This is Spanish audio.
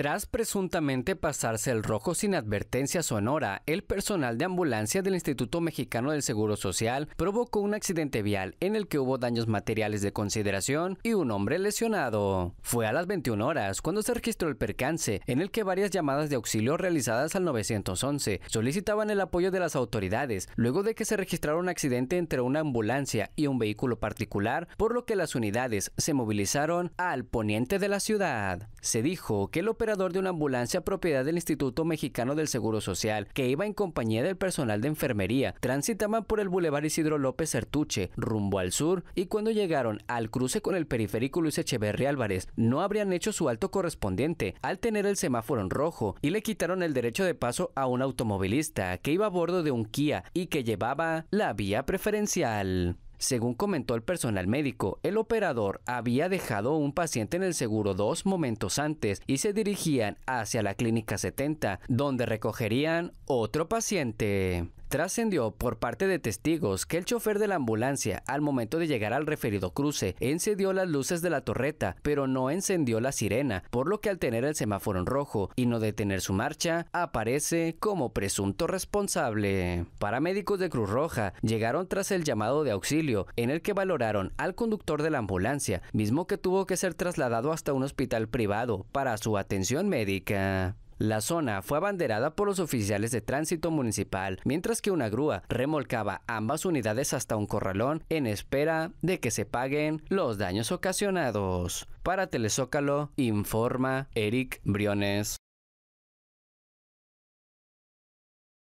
Tras presuntamente pasarse el rojo sin advertencia sonora, el personal de ambulancia del Instituto Mexicano del Seguro Social provocó un accidente vial en el que hubo daños materiales de consideración y un hombre lesionado. Fue a las 21 horas cuando se registró el percance, en el que varias llamadas de auxilio realizadas al 911 solicitaban el apoyo de las autoridades, luego de que se registrara un accidente entre una ambulancia y un vehículo particular, por lo que las unidades se movilizaron al poniente de la ciudad. Se dijo que el operador de una ambulancia propiedad del Instituto Mexicano del Seguro Social, que iba en compañía del personal de enfermería, transitaban por el bulevar Isidro López Certuche rumbo al sur, y cuando llegaron al cruce con el periférico Luis Echeverría Álvarez, no habrían hecho su alto correspondiente al tener el semáforo en rojo, y le quitaron el derecho de paso a un automovilista que iba a bordo de un Kia y que llevaba la vía preferencial. Según comentó el personal médico, el operador había dejado un paciente en el seguro 2 momentos antes y se dirigían hacia la Clínica 70, donde recogerían otro paciente. Trascendió por parte de testigos que el chofer de la ambulancia, al momento de llegar al referido cruce, encendió las luces de la torreta, pero no encendió la sirena, por lo que al tener el semáforo en rojo y no detener su marcha, aparece como presunto responsable. Paramédicos de Cruz Roja llegaron tras el llamado de auxilio, en el que valoraron al conductor de la ambulancia, mismo que tuvo que ser trasladado hasta un hospital privado para su atención médica. La zona fue abanderada por los oficiales de tránsito municipal, mientras que una grúa remolcaba ambas unidades hasta un corralón en espera de que se paguen los daños ocasionados. Para Telezócalo, informa Eric Briones.